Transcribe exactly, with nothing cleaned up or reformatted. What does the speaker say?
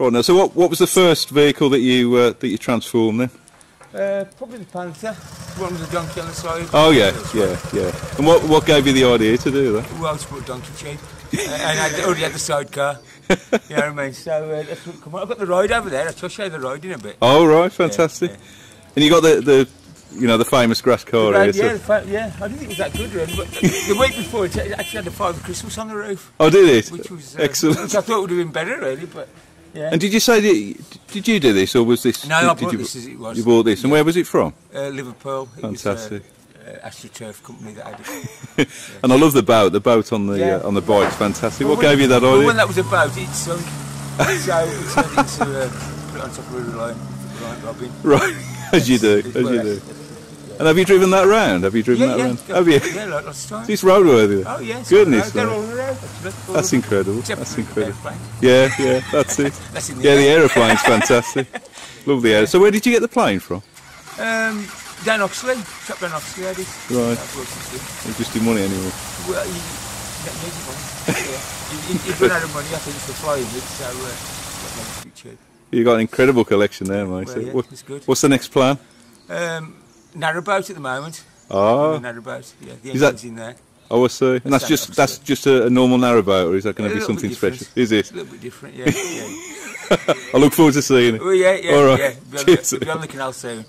Right now, so what what was the first vehicle that you uh, that you transformed then? Uh, probably the Panther, one with the donkey on the side. Oh yeah, yeah, yeah. And what what gave you the idea to do that? Well, I just bought a donkey cheap, and I already had the sidecar. You know what I mean? So uh, that's what come on. I've got the ride over there. I'll show you the ride in a bit. Oh right, fantastic. Yeah, yeah. And you got the the. You know, the famous grass car here. Yeah, so. yeah, I didn't think it was that good, really. But the week before, it actually had a fire with Christmas on the roof. Oh, did it? Which was uh, excellent. Which I thought would have been better, really. But yeah. And did you say that? Did you do this, or was this? No, did, I bought this as it was. You bought this, yeah. And where was it from? Uh, Liverpool. It Fantastic. Was, uh, uh, AstroTurf company that had it. Yeah. And I love the boat. The boat on the yeah. uh, on the bike's fantastic. Well, what gave you that idea? Well, when that was a boat, it sunk. So we turned it to uh, put it on top of a line, line robbing. Right, as you do, as you do. And have you driven that round? Have you driven yeah, that yeah. round? Have you? Yeah, like last time. Is this roadworthy? Oh, yes. Goodness. They're all around. That's incredible. That's incredible. Yeah, yeah, that's it. That's in the yeah, air. The aeroplane's fantastic. Love the air. So where did you get the plane from? Um, down Oxley. Shop down Oxley, I did. Right. You just do money anymore. Well, you don't need your money. Yeah. If you run out of money, I think it's for flying it, so uh, it's pretty cheap. You've got an incredible collection there, mate. Well, yeah, what, it's good. What's the next plan? Um... Narrowboat at the moment. Oh. Narrowboat, yeah. The is engine's that, in there. Oh, I see. And that's, that's just that's just a, a normal narrowboat, or is that going to be something special? Is it? It's a little bit different, yeah. yeah. I look forward to seeing it. Well, yeah, yeah, All right. yeah. Be on, the, be on the canal soon.